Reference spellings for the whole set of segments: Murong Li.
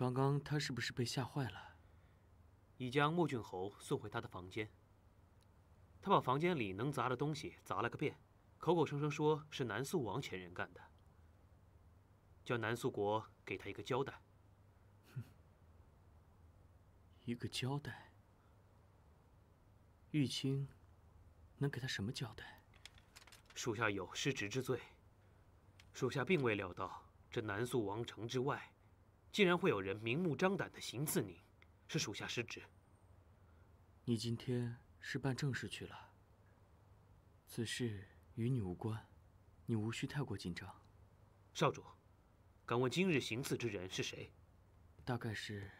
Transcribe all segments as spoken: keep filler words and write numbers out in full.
刚刚他是不是被吓坏了？已将莫郡侯送回他的房间。他把房间里能砸的东西砸了个遍，口口声声说是南肃王前人干的，叫南肃国给他一个交代。哼，一个交代。玉清能给他什么交代？属下有失职之罪。 属下并未料到，这南肃王城之外，竟然会有人明目张胆的行刺您，是属下失职。你今天是办正事去了，此事与你无关，你无需太过紧张。少主，敢问今日行刺之人是谁？大概是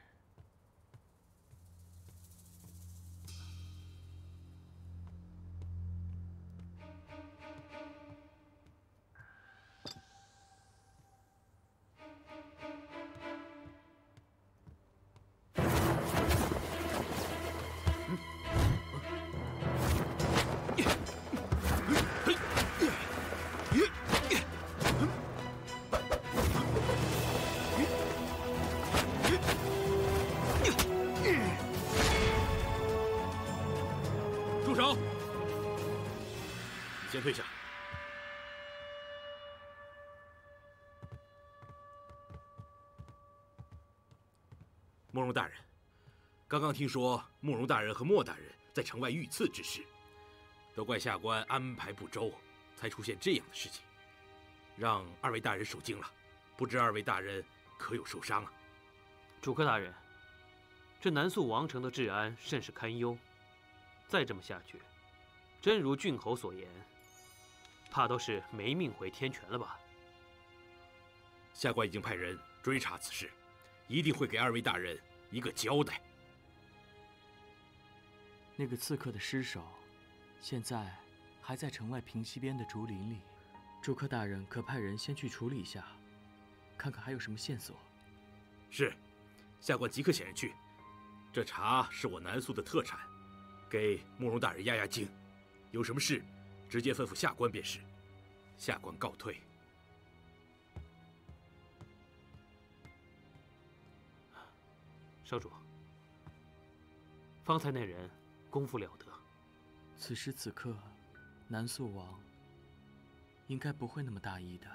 退下！慕容大人，刚刚听说慕容大人和莫大人在城外遇刺之事，都怪下官安排不周，才出现这样的事情，让二位大人受惊了。不知二位大人可有受伤啊？主客大人，这南肃王城的治安甚是堪忧，再这么下去，真如郡侯所言。 怕都是没命回天泉了吧？下官已经派人追查此事，一定会给二位大人一个交代。那个刺客的尸首，现在还在城外平西边的竹林里。主客大人可派人先去处理一下，看看还有什么线索。是，下官即刻遣人去。这茶是我南肃的特产，给慕容大人压压惊。有什么事？ 直接吩咐下官便是，下官告退。少主，方才那人功夫了得。此时此刻，南肃王应该不会那么大意的。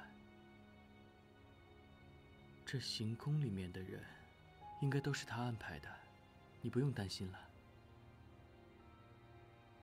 这行宫里面的人，应该都是他安排的，你不用担心了。